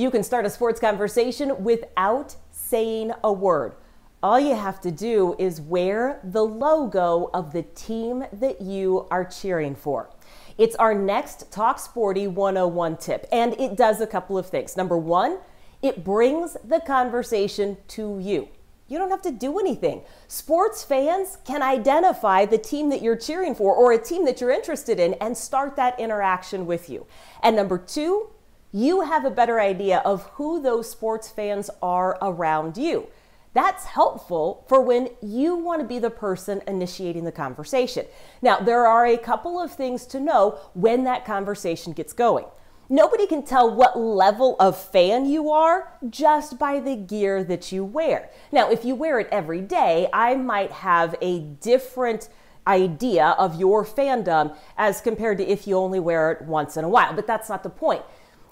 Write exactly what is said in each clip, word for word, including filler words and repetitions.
You can start a sports conversation without saying a word. All you have to do is wear the logo of the team that you are cheering for. It's our next Talk Sporty one oh one tip, and it does a couple of things. Number one, it brings the conversation to you. You don't have to do anything. Sports fans can identify the team that you're cheering for or a team that you're interested in and start that interaction with you. And number two, you have a better idea of who those sports fans are around you. That's helpful for when you want to be the person initiating the conversation. Now, there are a couple of things to know when that conversation gets going. Nobody can tell what level of fan you are just by the gear that you wear. Now, if you wear it every day, I might have a different idea of your fandom as compared to if you only wear it once in a while, but that's not the point.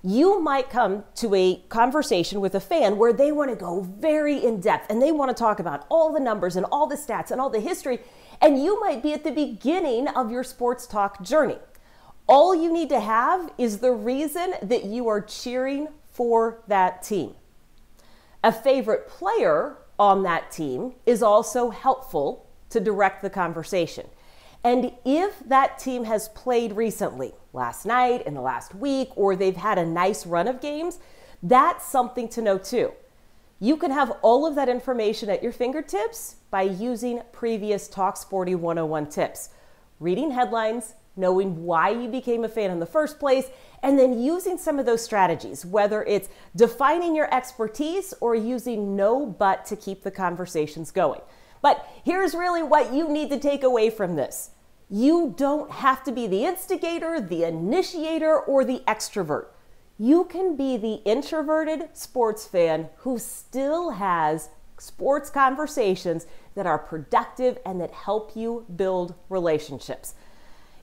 You might come to a conversation with a fan where they want to go very in depth and they want to talk about all the numbers and all the stats and all the history, and you might be at the beginning of your sports talk journey. All you need to have is the reason that you are cheering for that team. A favorite player on that team is also helpful to direct the conversation. And if that team has played recently, last night, in the last week, or they've had a nice run of games, that's something to know too. You can have all of that information at your fingertips by using previous Talk Sporty one oh one tips. Reading headlines, knowing why you became a fan in the first place, and then using some of those strategies, whether it's defining your expertise or using no but to keep the conversations going. But here's really what you need to take away from this. You don't have to be the instigator, the initiator, or the extrovert. You can be the introverted sports fan who still has sports conversations that are productive and that help you build relationships.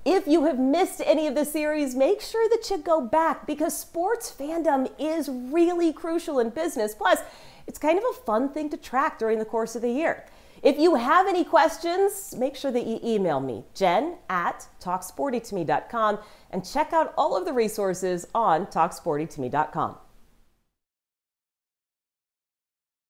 If you have missed any of the series, make sure that you go back because sports fandom is really crucial in business. Plus, it's kind of a fun thing to track during the course of the year. If you have any questions, make sure that you email me, Jen at talk sporty to me dot com, and check out all of the resources on talk sporty to me dot com.